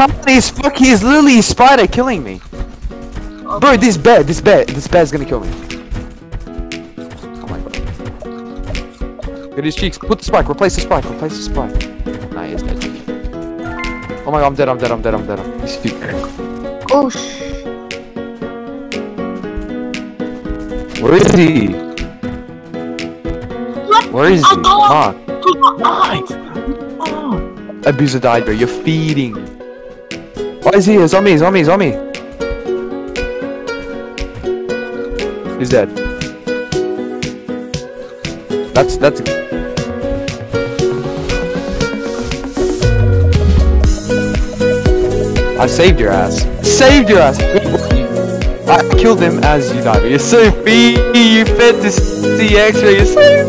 Company's fuck, he's literally a spider killing me. Bro, this bear's gonna kill me. Oh my god. Look at his cheeks. Put the spike, replace the spike. Nah, he's dead. Oh my god, I'm dead. He's stupid. Oh sh. Where is he? Where is he? Huh? Oh. Abuser died, bro. You're feeding. Why is he here? Zombie. He's dead. That's. I saved your ass. I killed him as you died. You're so mean. You fed this the X-ray. You're so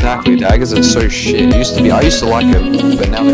Exactly, daggers are so shit. I used to like them, but now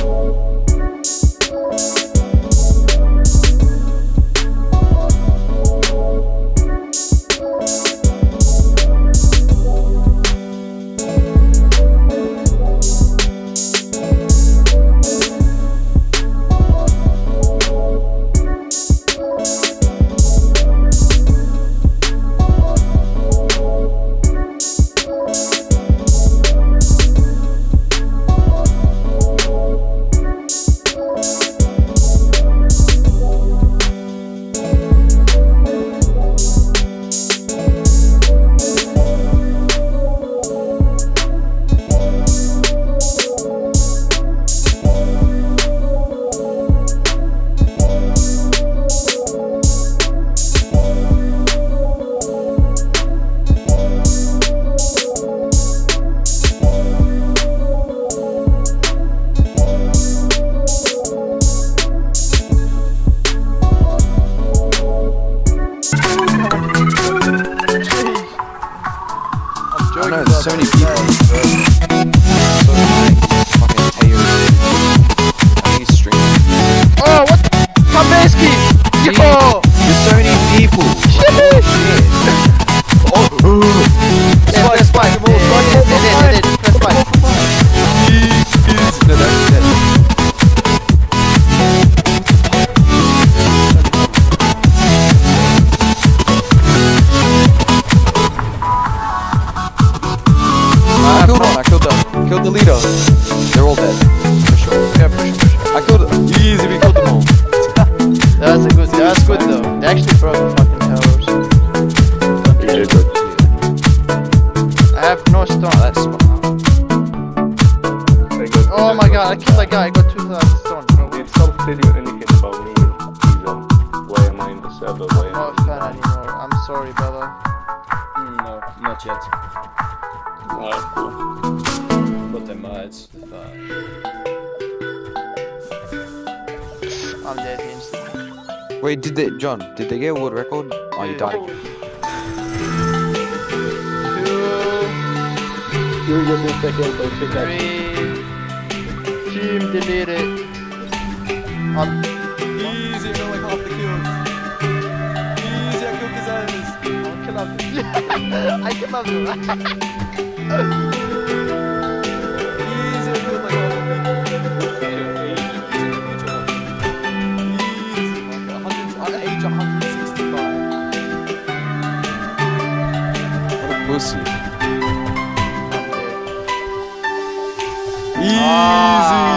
so many people. Oh, what the Kameski! Yo! There's so many people. Shit! Oh! Spike! That was a good, that was good though. They actually broke the fucking towers. Yeah, good. I have no stone, that's smart. Oh my god, I killed that guy, I got 2,000 stone. It's not telling anything about me, Ethan. Why am I in the server? Why am I not fan anymore, I'm sorry brother. No, not yet. No, cool. But I might, but... I'm dead instantly. Wait, did they, John, did they get a world record? Oh, you died. Two, 3, team deleted. Easy, I like half the kills. Easy, I killed designers. I'll kill off them. I kill off them. Easy, I killed like half the kills. Easy. Oh.